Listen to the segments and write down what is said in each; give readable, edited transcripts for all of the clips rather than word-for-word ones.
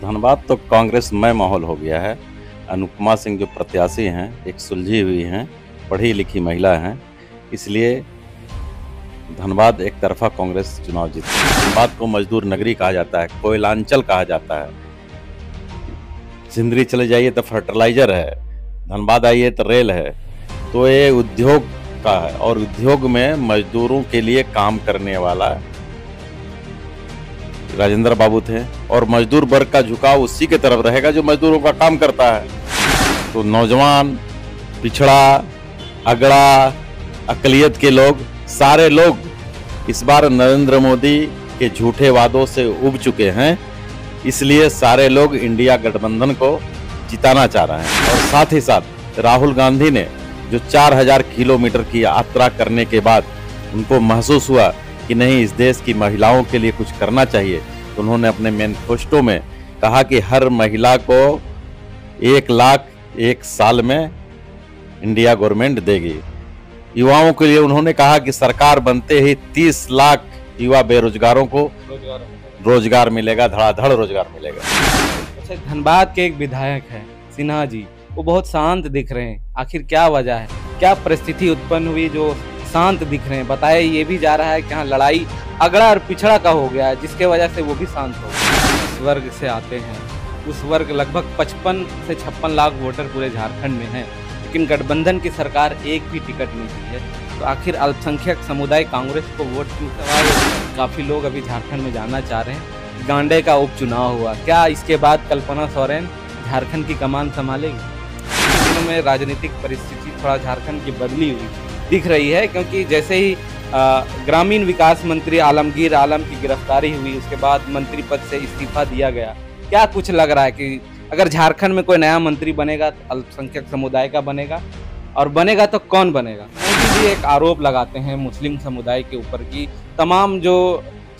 धनबाद तो कांग्रेस में माहौल हो गया है। अनुपमा सिंह जो प्रत्याशी हैं एक सुलझी हुई हैं, पढ़ी लिखी महिला हैं, इसलिए धनबाद एक तरफा कांग्रेस चुनाव जीती है। धनबाद को मजदूर नगरी कहा जाता है, कोयलांचल कहा जाता है। सिंदरी चले जाइए तो फर्टिलाइजर है, धनबाद आइए तो रेल है। तो ये उद्योग का है और उद्योग में मजदूरों के लिए काम करने वाला राजेंद्र बाबू थे और मजदूर वर्ग का झुकाव उसी के तरफ रहेगा जो मजदूरों का काम करता है। तो नौजवान, पिछड़ा, अगड़ा, अकलियत के लोग, सारे लोग इस बार नरेंद्र मोदी के झूठे वादों से उब चुके हैं, इसलिए सारे लोग इंडिया गठबंधन को जिताना चाह रहे हैं। और साथ ही साथ राहुल गांधी ने जो 4000 किलोमीटर की यात्रा करने के बाद उनको महसूस हुआ कि नहीं, इस देश की महिलाओं के लिए कुछ करना चाहिए, तो उन्होंने अपने मैनिफेस्टो में कहा कि हर महिला को 1 लाख एक साल में इंडिया गवर्नमेंट देगी। युवाओं के लिए उन्होंने कहा कि सरकार बनते ही 30 लाख युवा बेरोजगारों को रोजगार मिलेगा, धड़ाधड़ रोजगार मिलेगा। अच्छा, धनबाद के एक विधायक है सिन्हा जी, वो बहुत शांत दिख रहे हैं, आखिर क्या वजह है, क्या परिस्थिति उत्पन्न हुई जो शांत दिख रहे हैं? बताया ये भी जा रहा है कि हाँ, लड़ाई अगड़ा और पिछड़ा का हो गया है जिसके वजह से वो भी शांत हो गए। उस वर्ग से आते हैं, उस वर्ग लगभग 55 से 56 लाख वोटर पूरे झारखंड में हैं, लेकिन गठबंधन की सरकार एक भी टिकट नहीं दी है। तो आखिर अल्पसंख्यक समुदाय कांग्रेस को वोट क्यों? सवाल काफ़ी लोग अभी झारखंड में जाना चाह रहे हैं। गांडे का उपचुनाव हुआ, क्या इसके बाद कल्पना सोरेन झारखंड की कमान संभालेगी? दिनों में राजनीतिक परिस्थिति थोड़ा झारखंड की बदली हुई दिख रही है, क्योंकि जैसे ही ग्रामीण विकास मंत्री आलमगीर आलम की गिरफ्तारी हुई, उसके बाद मंत्री पद से इस्तीफा दिया गया। क्या कुछ लग रहा है कि अगर झारखंड में कोई नया मंत्री बनेगा तो अल्पसंख्यक समुदाय का बनेगा, और बनेगा तो कौन बनेगा? मोदी जी एक आरोप लगाते हैं मुस्लिम समुदाय के ऊपर कि तमाम जो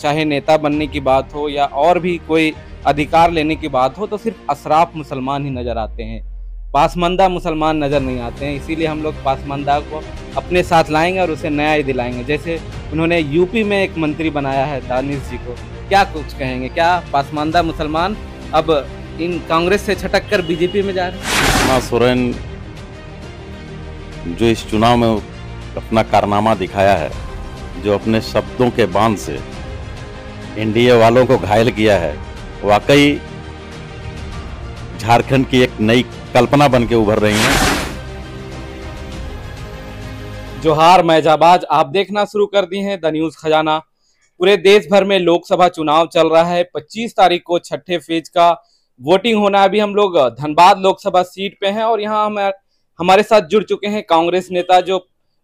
चाहे नेता बनने की बात हो या और भी कोई अधिकार लेने की बात हो, तो सिर्फ अशराफ मुसलमान ही नज़र आते हैं, पासमानदा मुसलमान नज़र नहीं आते हैं। इसीलिए हम लोग पासमानदा को अपने साथ लाएंगे और उसे न्याय दिलाएंगे। जैसे उन्होंने यूपी में एक मंत्री बनाया है दानिश जी को, क्या कुछ कहेंगे? क्या पासमानदा मुसलमान अब इन कांग्रेस से छटक कर बीजेपी में जा रहे हैं? सुषमा सोरेन जो इस चुनाव में अपना कारनामा दिखाया है, जो अपने शब्दों के बांध से एनडीए वालों को घायल किया है, वाकई झारखंड की एक नई कल्पना बन के उभर रही है। जोहार मैजाबाज, आप देखना शुरू कर दी हैं द न्यूज खजाना। पूरे देश भर में लोकसभा चुनाव चल रहा है। 25 तारीख को छठे फेज का वोटिंग होना है। अभी हम लोग धनबाद लोकसभा सीट पे हैं और यहाँ हमारे साथ जुड़ चुके हैं कांग्रेस नेता जो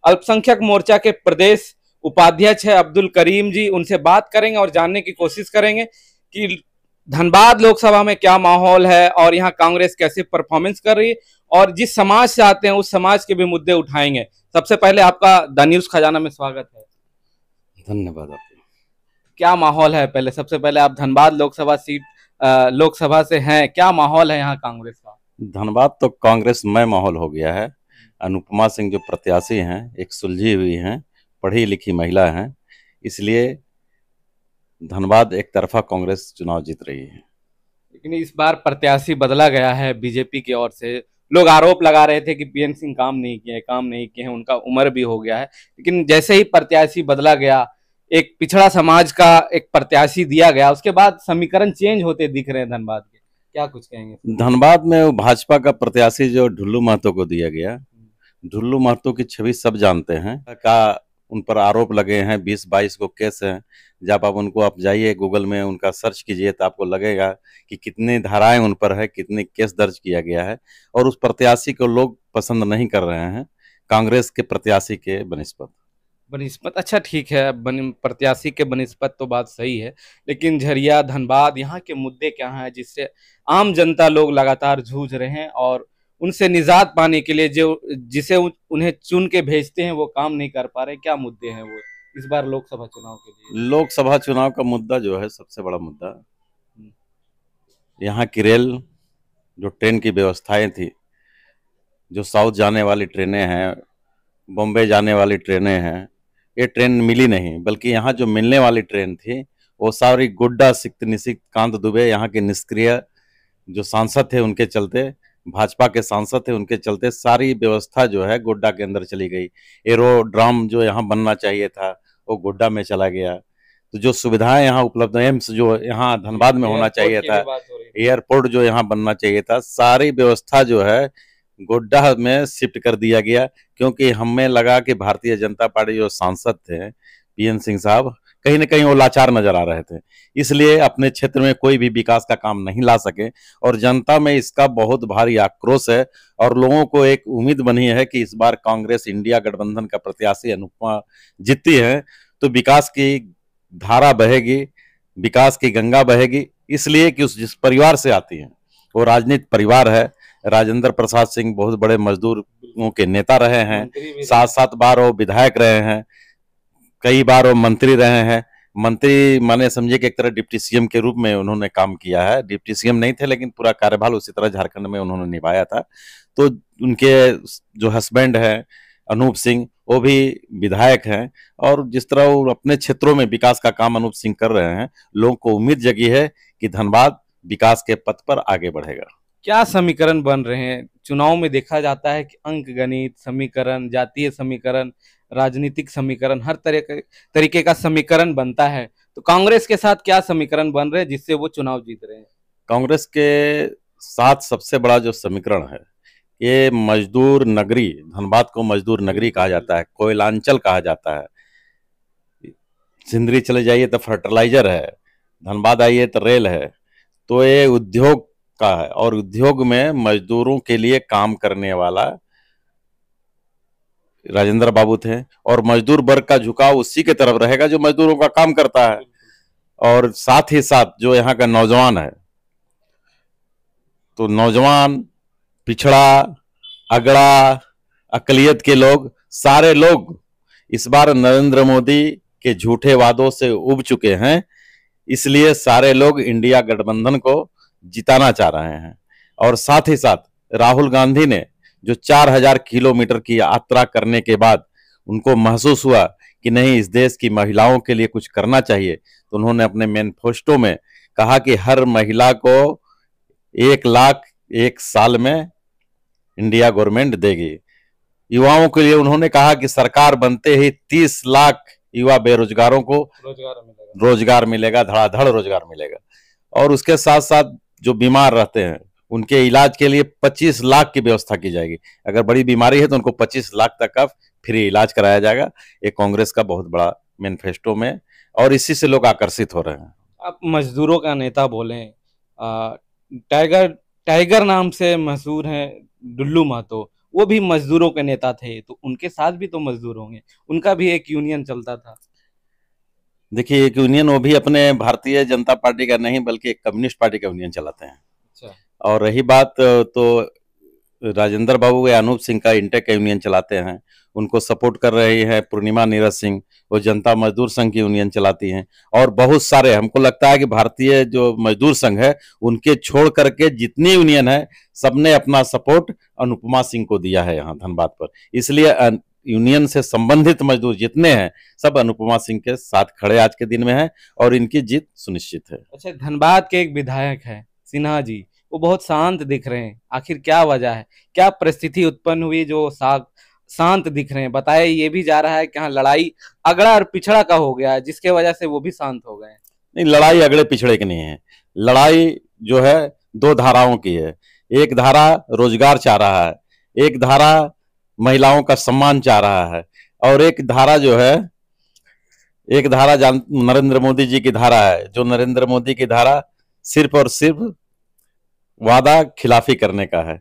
अल्पसंख्यक मोर्चा के प्रदेश उपाध्यक्ष है अब्दुल करीम जी। उनसे बात करेंगे और जानने की कोशिश करेंगे कि धनबाद लोकसभा में क्या माहौल है और यहाँ कांग्रेस कैसे परफॉर्मेंस कर रही है, और जिस समाज से आते हैं उस समाज के भी मुद्दे उठाएंगे। सबसे पहले आपका द न्यूज खजाना में स्वागत है। धन्यवाद। क्या माहौल है, पहले सबसे पहले आप धनबाद लोकसभा सीट लोकसभा से हैं, क्या माहौल है यहाँ कांग्रेस का? धनबाद तो कांग्रेस में माहौल हो गया है। अनुपमा सिंह जो प्रत्याशी हैं एक सुलझी हुई हैं, पढ़ी लिखी महिला हैं, इसलिए धनबाद एक तरफा कांग्रेस चुनाव जीत रही है। लेकिन इस बार प्रत्याशी बदला गया है बीजेपी की ओर से। लोग आरोप लगा रहे थे कि पीएन सिंह काम नहीं किए हैं, उनका उम्र भी हो गया है, लेकिन जैसे ही प्रत्याशी बदला गया, एक पिछड़ा समाज का एक प्रत्याशी दिया गया, उसके बाद समीकरण चेंज होते दिख रहे हैं धनबाद के। क्या कुछ कहेंगे? धनबाद में भाजपा का प्रत्याशी जो ढुल्लू महतो को दिया गया, ढुल्लू महतो की छवि सब जानते हैं का उन पर आरोप लगे हैं, 20-22 को केस हैं। जब आप जाइए गूगल में उनका सर्च कीजिए तो आपको लगेगा कि कितनी धाराएं उन पर है, कितने केस दर्ज किया गया है, और उस प्रत्याशी को लोग पसंद नहीं कर रहे हैं कांग्रेस के प्रत्याशी के बनिस्पत। अच्छा ठीक है, प्रत्याशी के बनिस्पत तो बात सही है, लेकिन झरिया धनबाद यहाँ के मुद्दे क्या हैं जिससे आम जनता लोग लगातार जूझ रहे हैं और उनसे निजात पाने के लिए जो जिसे उन्हें चुन के भेजते हैं वो काम नहीं कर पा रहे? क्या मुद्दे हैं वो इस बार लोकसभा चुनाव के लिए? लोकसभा चुनाव का मुद्दा जो है, सबसे बड़ा मुद्दा यहाँ की रेल, जो ट्रेन की व्यवस्थाएँ थी, जो साउथ जाने वाली ट्रेनें हैं, बॉम्बे जाने वाली ट्रेनें हैं, ये ट्रेन मिली नहीं, बल्कि यहाँ जो मिलने वाली ट्रेन थी वो सारी गुड्डा सिक्त निसिकांत दुबे यहाँ के निष्क्रिय जो सांसद थे उनके चलते, भाजपा के सांसद थे उनके चलते सारी व्यवस्था जो है गोड्डा के अंदर चली गई। एरोड्राम जो यहाँ बनना चाहिए था वो गोड्डा में चला गया। तो जो सुविधाएं यहाँ उपलब्ध, एम्स जो यहाँ धनबाद में होना चाहिए था, एयरपोर्ट जो यहाँ बनना चाहिए था, सारी व्यवस्था जो है गोड्डा में शिफ्ट कर दिया गया। क्योंकि हमें लगा कि भारतीय जनता पार्टी जो सांसद थे पीएन सिंह साहब, कहीं ना कहीं वो लाचार नजर आ रहे थे, इसलिए अपने क्षेत्र में कोई भी विकास का काम नहीं ला सके। और जनता में इसका बहुत भारी आक्रोश है और लोगों को एक उम्मीद बनी है कि इस बार कांग्रेस इंडिया गठबंधन का प्रत्याशी अनुपमा जीतती है तो विकास की धारा बहेगी, विकास की गंगा बहेगी। इसलिए कि उस जिस परिवार से आती है वो राजनीतिक परिवार है। राजेंद्र प्रसाद सिंह बहुत बड़े मजदूरों के नेता रहे हैं, 7-7 बार वो विधायक रहे हैं, कई बार वो मंत्री रहे हैं। मंत्री माने समझिए कि एक तरह डिप्टी सीएम के रूप में उन्होंने काम किया है। डिप्टी सीएम नहीं थे लेकिन पूरा कार्यभार उसी तरह झारखंड में उन्होंने निभाया था। तो उनके जो हस्बैंड हैं अनूप सिंह, वो भी विधायक हैं और जिस तरह वो अपने क्षेत्रों में विकास का काम अनूप सिंह कर रहे हैं, लोगों को उम्मीद जगी है कि धनबाद विकास के पथ पर आगे बढ़ेगा। क्या समीकरण बन रहे हैं चुनाव में? देखा जाता है कि अंकगणित समीकरण, जातीय समीकरण, राजनीतिक समीकरण, हर तरीके का समीकरण बनता है। तो कांग्रेस के साथ क्या समीकरण बन रहे हैं जिससे वो चुनाव जीत रहे हैं? कांग्रेस के साथ सबसे बड़ा जो समीकरण है, ये मजदूर नगरी, धनबाद को मजदूर नगरी कहा जाता है, कोयलांचल कहा जाता है। सिंदरी चले जाइए तो फर्टिलाइजर है, धनबाद आइए तो रेल है। तो ये उद्योग का है और उद्योग में मजदूरों के लिए काम करने वाला राजेंद्र बाबू थे और मजदूर वर्ग का झुकाव उसी के तरफ रहेगा जो मजदूरों का काम करता है। और साथ ही साथ जो यहाँ का नौजवान है, तो नौजवान, पिछड़ा, अगड़ा, अकलियत के लोग, सारे लोग इस बार नरेंद्र मोदी के झूठे वादों से उब चुके हैं। इसलिए सारे लोग इंडिया गठबंधन को जिताना चाह रहे हैं। और साथ ही साथ राहुल गांधी ने जो 4000 किलोमीटर की यात्रा करने के बाद उनको महसूस हुआ कि नहीं, इस देश की महिलाओं के लिए कुछ करना चाहिए, तो उन्होंने अपने मैनिफेस्टो में कहा कि हर महिला को 1 लाख 1 साल में इंडिया गवर्नमेंट देगी। युवाओं के लिए उन्होंने कहा कि सरकार बनते ही 30 लाख युवा बेरोजगारों को रोजगार मिलेगा, धड़ाधड़ रोजगार मिलेगा। और उसके साथ साथ जो बीमार रहते हैं उनके इलाज के लिए 25 लाख की व्यवस्था की जाएगी। अगर बड़ी बीमारी है तो उनको 25 लाख तक का फ्री इलाज कराया जाएगा। ये कांग्रेस का बहुत बड़ा मैनिफेस्टो में, और इसी से लोग आकर्षित हो रहे हैं। आप मजदूरों का नेता बोले, टाइगर नाम से मशहूर हैं ढुल्लू महतो, वो भी मजदूरों के नेता थे, तो उनके साथ भी तो मजदूर होंगे, उनका भी एक यूनियन चलता था। देखिए, एक यूनियन, वो भी अपने भारतीय जनता पार्टी का नहीं बल्कि एक कम्युनिस्ट पार्टी का यूनियन चलाते हैं। अच्छा। और रही बात तो राजेंद्र बाबू या अनूप सिंह का इंटेक का यूनियन चलाते हैं, उनको सपोर्ट कर रही है पूर्णिमा नीरज सिंह, वो जनता मजदूर संघ की यूनियन चलाती हैं। और बहुत सारे, हमको लगता है कि भारतीय जो मजदूर संघ है उनके छोड़ करके जितनी यूनियन है सबने अपना सपोर्ट अनुपमा सिंह को दिया है यहाँ धनबाद पर। इसलिए यूनियन से संबंधित मजदूर जितने हैं सब अनुपमा सिंह के साथ खड़े आज के दिन में हैं और इनकी जीत सुनिश्चित है। अच्छा, धनबाद के एक विधायक है सिन्हा जी, वो बहुत शांत दिख रहे हैं, आखिर क्या वजह है? क्या परिस्थिति उत्पन्न हुई जो शांत दिख रहे हैं? बताया ये भी जा रहा है कि हाँ, लड़ाई अगड़ा और पिछड़ा का हो गया जिसके वजह से वो भी शांत हो गए। नहीं, लड़ाई अगड़े पिछड़े की नहीं है। लड़ाई जो है 2 धाराओं की है। एक धारा रोजगार चाह रहा है, एक धारा महिलाओं का सम्मान चाह रहा है, और एक धारा जो है, एक धारा नरेंद्र मोदी जी की धारा है, जो नरेंद्र मोदी की धारा सिर्फ और सिर्फ वादा खिलाफी करने का है।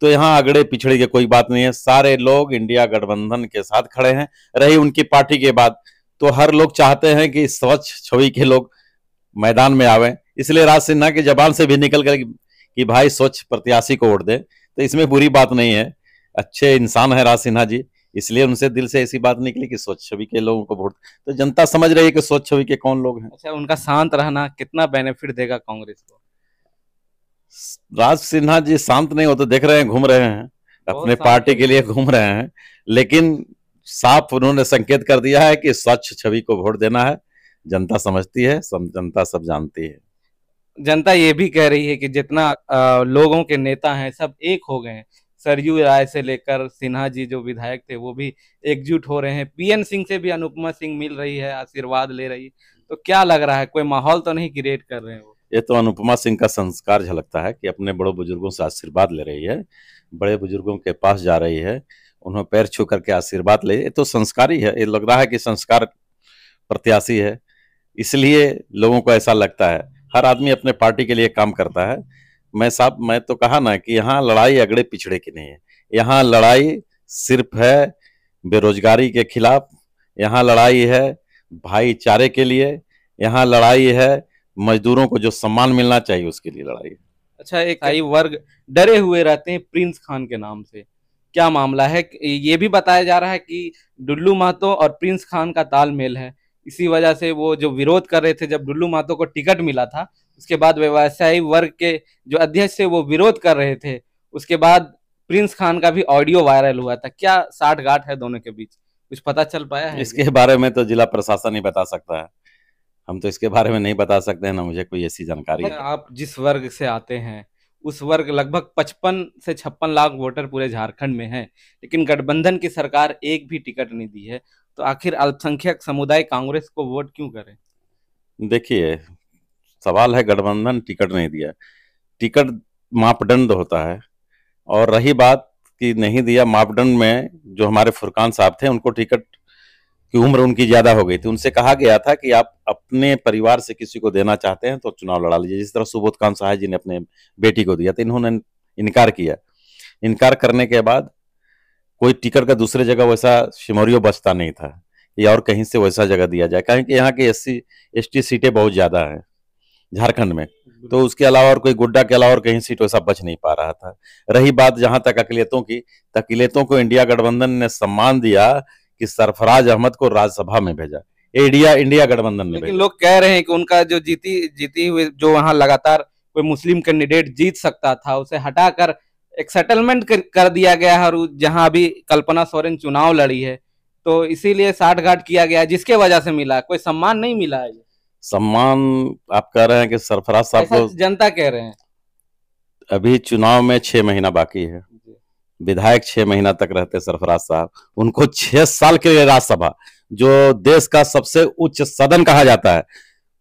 तो यहाँ अगड़े पिछड़े की कोई बात नहीं है, सारे लोग इंडिया गठबंधन के साथ खड़े हैं। रही उनकी पार्टी के बात, तो हर लोग चाहते हैं कि स्वच्छ छवि के लोग मैदान में आवे, इसलिए राज सिन्हा की जबान से भी निकल कर कि भाई स्वच्छ प्रत्याशी को वोट दे, तो इसमें बुरी बात नहीं है। अच्छे इंसान है राज सिन्हा जी, इसलिए उनसे दिल से ऐसी बात निकली कि स्वच्छ छवि के लोगों को वोट, तो जनता समझ रही है कि स्वच्छ छवि के कौन लोग हैं। अच्छा, उनका शांत रहना कितना बेनिफिट देगा कांग्रेस को? राज सिन्हा जी शांत नहीं होते, देख रहे हैं, घूम रहे हैं, अपने पार्टी के लिए घूम रहे हैं, लेकिन साफ उन्होंने संकेत कर दिया है कि स्वच्छ छवि को वोट देना है। जनता समझती है, जनता सब जानती है। जनता ये भी कह रही है कि जितना लोगों के नेता हैं सब एक हो गए हैं। सरयू राय से लेकर सिन्हा जी जो विधायक थे वो भी एकजुट हो रहे हैं। पीएन सिंह से भी अनुपमा सिंह मिल रही है, आशीर्वाद ले रही है। तो क्या लग रहा है, कोई माहौल तो नहीं क्रिएट कर रहे हैं वो? ये तो अनुपमा सिंह का संस्कार झलकता है कि अपने बड़े बुजुर्गों से आशीर्वाद ले रही है, बड़े बुजुर्गों के पास जा रही है, उन्हें पैर छू करके आशीर्वाद ले। ये तो संस्कारी है, ये लग रहा है कि संस्कार प्रत्याशी है, इसलिए लोगों को ऐसा लगता है। हर आदमी अपने पार्टी के लिए काम करता है। मैं तो कहा ना कि यहाँ लड़ाई अगड़े पिछड़े की नहीं है, यहाँ लड़ाई सिर्फ है बेरोजगारी के खिलाफ, यहाँ लड़ाई है भाईचारे के लिए, यहाँ लड़ाई है मजदूरों को जो सम्मान मिलना चाहिए उसके लिए लड़ाई है। अच्छा, एक कई वर्ग डरे हुए रहते हैं प्रिंस खान के नाम से, क्या मामला है? ये भी बताया जा रहा है कि ढुल्लू महतो और प्रिंस खान का तालमेल है, इसी वजह से वो जो विरोध कर रहे थे जब ढुल्लू महतो को टिकट मिला था, उसके बाद व्यवसायी वर्ग के जो अध्यक्ष थे वो विरोध कर रहे थे, उसके बाद प्रिंस खान का भी ऑडियो वायरल हुआ था। क्या साठगांठ है दोनों के बीच, कुछ पता चल पाया है? इसके बारे में तो जिला प्रशासन ही बता सकता है, हम तो इसके बारे में नहीं बता सकते हैं, ना मुझे कोई ऐसी जानकारी है। आप जिस वर्ग से आते हैं उस वर्ग लगभग 55 से 56 लाख वोटर पूरे झारखंड में हैं, लेकिन गठबंधन की सरकार एक भी टिकट नहीं दी है, तो आखिर अल्पसंख्यक समुदाय कांग्रेस को वोट क्यों करे? देखिए, सवाल है गठबंधन टिकट नहीं दिया, टिकट मापदंड होता है, और रही बात कि नहीं दिया मापदंड में जो हमारे फुरकान साहब थे, उनको टिकट कि उम्र उनकी ज्यादा हो गई थी, उनसे कहा गया था कि आप अपने परिवार से किसी को देना चाहते हैं तो चुनाव लड़ा लीजिए, जिस तरह सुबोध जी ने अपने बेटी को दिया था। इन्होंने इनकार किया, इनकार करने के बाद कोई टिकट का दूसरे जगह वैसा शिमोरियो बचता नहीं था या और कहीं से वैसा जगह दिया जाए, कहें कि यहाँ के SC ST सीटें बहुत ज्यादा है झारखंड में, तो उसके अलावा और कोई गोड्डा के अलावा और कहीं सीट वैसा बच नहीं पा रहा था। रही बात जहाँ तक अकलियतों की, अकलियतों को इंडिया गठबंधन ने सम्मान दिया कि सरफराज अहमद को राज्यसभा में भेजा, इंडिया गठबंधन ने। लेकिन लोग कह रहे हैं कि उनका जो जीती हुए जो वहां लगातार कोई मुस्लिम कैंडिडेट जीत सकता था उसे हटाकर एक सेटलमेंट कर दिया गया है, और जहां अभी कल्पना सोरेन चुनाव लड़ी है तो इसीलिए साठगांठ किया गया, जिसके वजह से मिला कोई सम्मान नहीं मिला है। सम्मान आप कह रहे हैं कि सरफराज साहब को जनता कह रहे हैं। अभी चुनाव में 6 महीना बाकी है, विधायक 6 महीना तक रहते सरफराज साहब, उनको 6 साल के लिए राज्यसभा, जो देश का सबसे उच्च सदन कहा जाता है,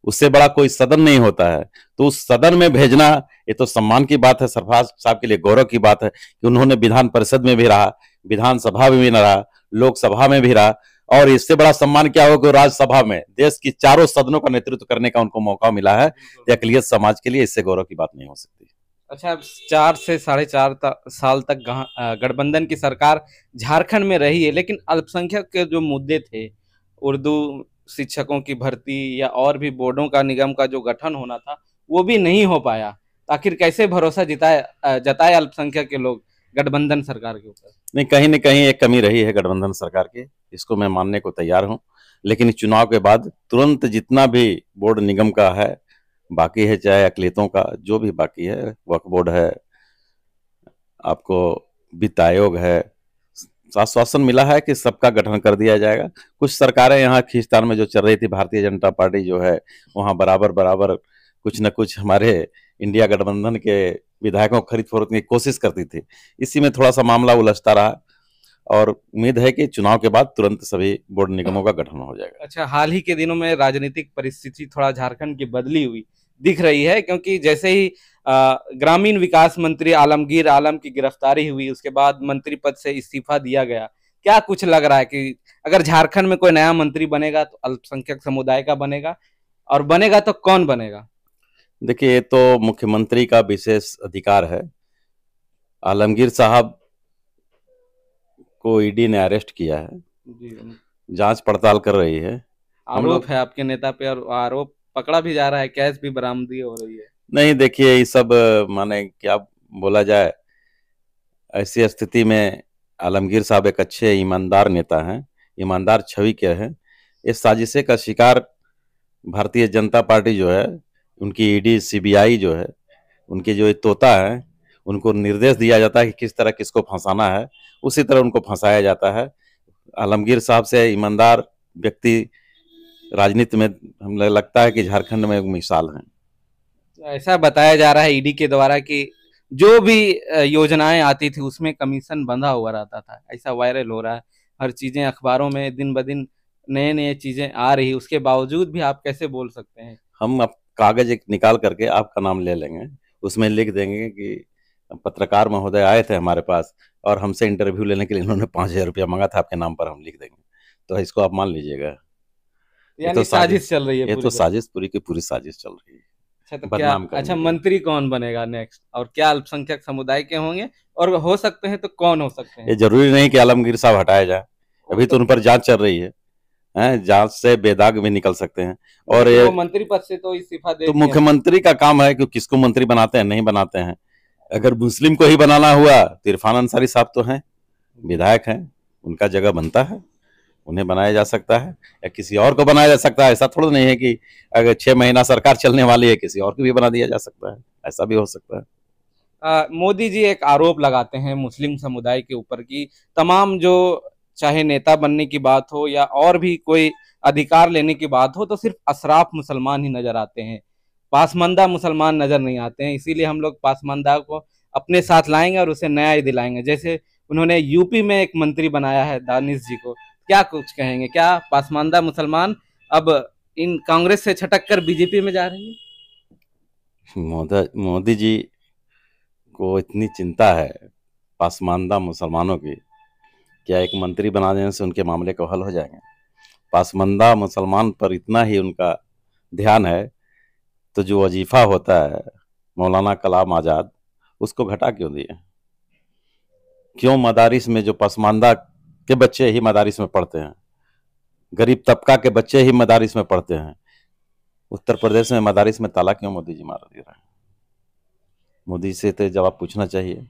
उससे बड़ा कोई सदन नहीं होता है, तो उस सदन में भेजना ये तो सम्मान की बात है, सरफराज साहब के लिए गौरव की बात है कि उन्होंने विधान परिषद में भी रहा, विधानसभा में भी रहा, लोकसभा में भी रहा, और इससे बड़ा सम्मान क्या होगा, राज्यसभा में देश की चारों सदनों का नेतृत्व करने का उनको मौका मिला है। अकलियत समाज के लिए इससे गौरव की बात नहीं हो सकती। अच्छा, अब 4 से साढ़े 4 साल तक गठबंधन की सरकार झारखंड में रही है, लेकिन अल्पसंख्यक के जो मुद्दे थे, उर्दू शिक्षकों की भर्ती या और भी बोर्डों का निगम का जो गठन होना था वो भी नहीं हो पाया, आखिर कैसे भरोसा जताए अल्पसंख्यक के लोग गठबंधन सरकार के ऊपर? नहीं, कहीं ना कहीं एक कमी रही है गठबंधन सरकार की, इसको मैं मानने को तैयार हूँ, लेकिन चुनाव के बाद तुरंत जितना भी बोर्ड निगम का है बाकी है, चाहे अकलियतों का जो भी बाकी है, वक्फ बोर्ड है, आपको वित्त आयोग है, आश्वासन मिला है कि सबका गठन कर दिया जाएगा। कुछ सरकारें यहाँ खींचतान में जो चल रही थी, भारतीय जनता पार्टी जो है वहाँ बराबर कुछ न कुछ हमारे इंडिया गठबंधन के विधायकों को खरीद फरोख्त की कोशिश करती थी, इसी में थोड़ा सा मामला उलझता रहा, और उम्मीद है कि चुनाव के बाद तुरंत सभी बोर्ड निगमों का गठन हो जाएगा। अच्छा, हाल ही के दिनों में राजनीतिक परिस्थिति थोड़ा झारखंड की बदली हुई दिख रही है, क्योंकि जैसे ही ग्रामीण विकास मंत्री आलमगीर आलम की गिरफ्तारी हुई, उसके बाद मंत्री पद से इस्तीफा दिया गया। क्या कुछ लग रहा है कि अगर झारखंड में कोई नया मंत्री बनेगा तो अल्पसंख्यक समुदाय का बनेगा, और बनेगा तो कौन बनेगा? देखिए, ये तो मुख्यमंत्री का विशेष अधिकार है। आलमगीर साहब को ईडी ने अरेस्ट किया है, जांच पड़ताल कर रही है, आरोप है आपके नेता पे, और आरोप पकड़ा भी जा रहा है, कैश भी बरामदी हो रही है। नहीं, देखिए, ये सब माने क्या बोला जाए, ऐसी स्थिति में आलमगीर साहब एक अच्छे ईमानदार नेता हैं, ईमानदार छवि के हैं। इस साजिशे का शिकार भारतीय जनता पार्टी जो है, उनकी ED CBI जो है, उनके जो तोता है, उनको निर्देश दिया जाता है कि किस तरह किसको फंसाना है, उसी तरह उनको फंसाया जाता है। आलमगीर साहब से ईमानदार व्यक्ति राजनीति में हमें लगता है कि झारखंड में एक मिसाल है। ऐसा बताया जा रहा है ईडी के द्वारा कि जो भी योजनाएं आती थी उसमें कमीशन बंधा हुआ रहता था, ऐसा वायरल हो रहा है। हर चीजें अखबारों में दिन ब दिन नए नए चीजें आ रही, उसके बावजूद भी आप कैसे बोल सकते हैं? हम आप कागज एक निकाल करके आपका नाम ले लेंगे, उसमें लिख देंगे कि पत्रकार महोदय आए थे हमारे पास और हमसे इंटरव्यू लेने के लिए इन्होंने 5,000 रुपया मांगा था, आपके नाम पर हम लिख देंगे, तो इसको आप मान लीजिएगा। ये तो साजिश चल रही है, ये तो साजिश पूरी की पूरी साजिश चल रही है। अच्छा, मंत्री कौन बनेगा नेक्स्ट, और क्या अल्पसंख्यक समुदाय के होंगे, और हो सकते हैं तो कौन हो सकते हैं? ये जरूरी नहीं कि आलमगीर साहब हटाए जाए, अभी तो उन पर जांच चल रही है, जांच से बेदाग भी निकल सकते हैं। और ये मंत्री पद से तो इस्तीफा दे, तो मुख्यमंत्री का काम है कि किसको मंत्री बनाते हैं, नहीं बनाते हैं। अगर मुस्लिम को ही बनाना हुआ, तिरफान अंसारी साहब तो हैं, विधायक हैं, उनका जगह बनता है, उन्हें बनाया जा सकता है, या किसी और को बनाया जा सकता है। ऐसा थोड़ा नहीं है कि अगर 6 महीना सरकार चलने वाली है किसी और को भी बना दिया जा सकता है, ऐसा भी हो सकता है। मोदी जी एक आरोप लगाते हैं मुस्लिम समुदाय के ऊपर कि तमाम जो चाहे नेता बनने की बात हो या और भी कोई अधिकार लेने की बात हो, तो सिर्फ अशराफ मुसलमान ही नजर आते हैं, पासमंदा मुसलमान नजर नहीं आते हैं, इसीलिए हम लोग पासमंदा को अपने साथ लाएंगे और उसे न्याय दिलाएंगे। जैसे उन्होंने यूपी में एक मंत्री बनाया है दानिश जी को, क्या कुछ कहेंगे? क्या पासमानदा मुसलमान अब इन कांग्रेस से छटक कर बीजेपी में जा रही है? मोदी जी को इतनी चिंता है पासमानदा मुसलमानों की, क्या एक मंत्री बना देने से उनके मामले को हल हो जाएंगे? पासमानदा मुसलमान पर इतना ही उनका ध्यान है, तो जो वजीफा होता है मौलाना कलाम आजाद, उसको घटा क्यों दिए? क्यों मदारिस में जो पासमानदा के बच्चे ही मदारिस में पढ़ते हैं, गरीब तबका के बच्चे ही मदारिस में पढ़ते हैं, उत्तर प्रदेश में मदारिस में ताला क्यों मोदी जी मार दे रहे हैं? मोदी से तो जवाब पूछना चाहिए।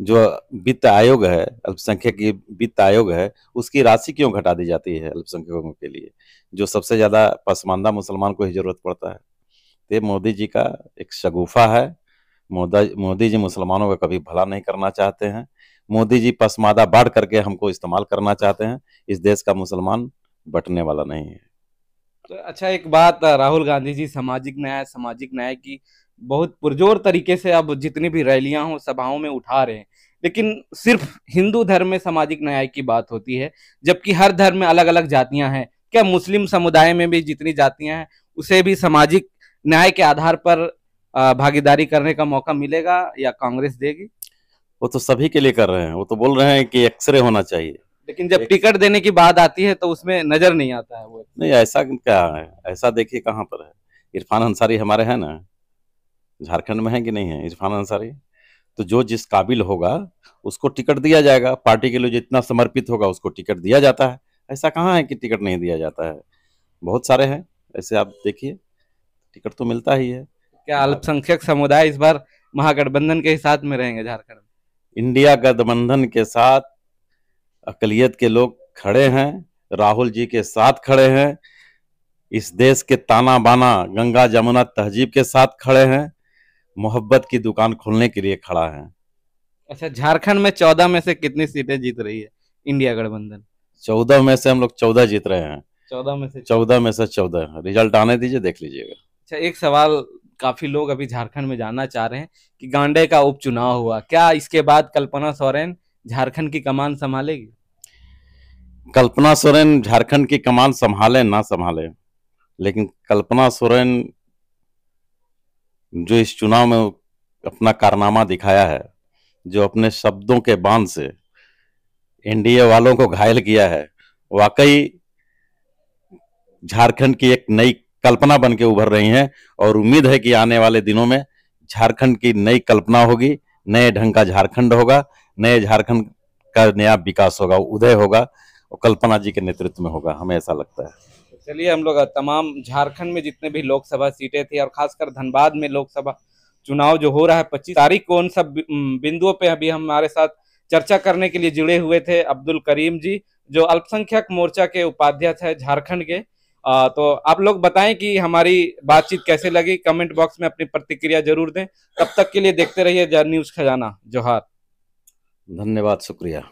जो वित्त आयोग है, अल्पसंख्यक वित्त आयोग है, उसकी राशि क्यों घटा दी जाती है अल्पसंख्यकों के लिए, जो सबसे ज़्यादा पसमानदा मुसलमान को ही जरूरत पड़ता है? ये मोदी जी का एक शगुफा है। मोदी जी मुसलमानों का कभी भला नहीं करना चाहते हैं। मोदी जी पसमानदा बांट करके हमको इस्तेमाल करना चाहते हैं। इस देश का मुसलमान बंटने वाला नहीं है। तो अच्छा, एक बात, राहुल गांधी जी सामाजिक न्याय की बहुत पुरजोर तरीके से अब जितनी भी रैलियां हो, सभाओं में उठा रहे हैं, लेकिन सिर्फ हिंदू धर्म में सामाजिक न्याय की बात होती है, जबकि हर धर्म में अलग अलग जातियां हैं। क्या मुस्लिम समुदाय में भी जितनी जातियां हैं उसे भी सामाजिक न्याय के आधार पर भागीदारी करने का मौका मिलेगा या कांग्रेस देगी? वो तो सभी के लिए कर रहे हैं, वो तो बोल रहे हैं कि एक्सरे होना चाहिए, लेकिन जब टिकट देने की बात आती है तो उसमें नजर नहीं आता है वो। नहीं, ऐसा क्या है? ऐसा देखिए कहाँ पर है। इरफान अंसारी हमारे हैं ना, झारखंड में है कि नहीं है इरफान अंसारी? तो जो जिस काबिल होगा उसको टिकट दिया जाएगा, पार्टी के लिए जितना समर्पित होगा उसको टिकट दिया जाता है। ऐसा कहाँ है कि टिकट नहीं दिया जाता है? बहुत सारे हैं ऐसे, आप देखिए, टिकट तो मिलता ही है। क्या अल्पसंख्यक समुदाय इस बार महागठबंधन के साथ में रहेंगे झारखंड? इंडिया गठबंधन के साथ अकलियत के लोग खड़े हैं, राहुल जी के साथ खड़े हैं, इस देश के ताना बाना गंगा जमुना तहजीब के साथ खड़े हैं, मोहब्बत की दुकान खोलने के लिए खड़ा है। अच्छा, झारखंड में 14 में से कितनी सीटें जीत रही है इंडिया गठबंधन? 14 में से हम लोग 14 जीत रहे हैं। 14 में से 14 रिजल्ट आने दीजिए, देख लीजिएगा। अच्छा, एक सवाल, काफी लोग अभी झारखंड में जानना चाह रहे हैं कि गांडे का उपचुनाव हुआ, क्या इसके बाद कल्पना सोरेन झारखंड की कमान संभालेगी? कल्पना सोरेन झारखंड की कमान संभाले ना संभाले, लेकिन कल्पना सोरेन जो इस चुनाव में अपना कारनामा दिखाया है, जो अपने शब्दों के बांध से एनडीए वालों को घायल किया है, वाकई झारखंड की एक नई कल्पना बन के उभर रही हैं, और उम्मीद है कि आने वाले दिनों में झारखंड की नई कल्पना होगी, नए ढंग का झारखंड होगा, नए झारखंड का नया विकास होगा, उदय होगा, और कल्पना जी के नेतृत्व में होगा, हमें ऐसा लगता है। चलिए, हम लोग तमाम झारखंड में जितने भी लोकसभा सीटें थी और खासकर धनबाद में लोकसभा चुनाव जो हो रहा है 25 तारीख को, उन सब बिंदुओं पे अभी हमारे साथ चर्चा करने के लिए जुड़े हुए थे अब्दुल करीम जी, जो अल्पसंख्यक मोर्चा के उपाध्यक्ष है झारखंड के। तो आप लोग बताएं कि हमारी बातचीत कैसे लगी, कमेंट बॉक्स में अपनी प्रतिक्रिया जरूर दें। तब तक के लिए देखते रहिए न्यूज खजाना। जोहार, धन्यवाद, शुक्रिया।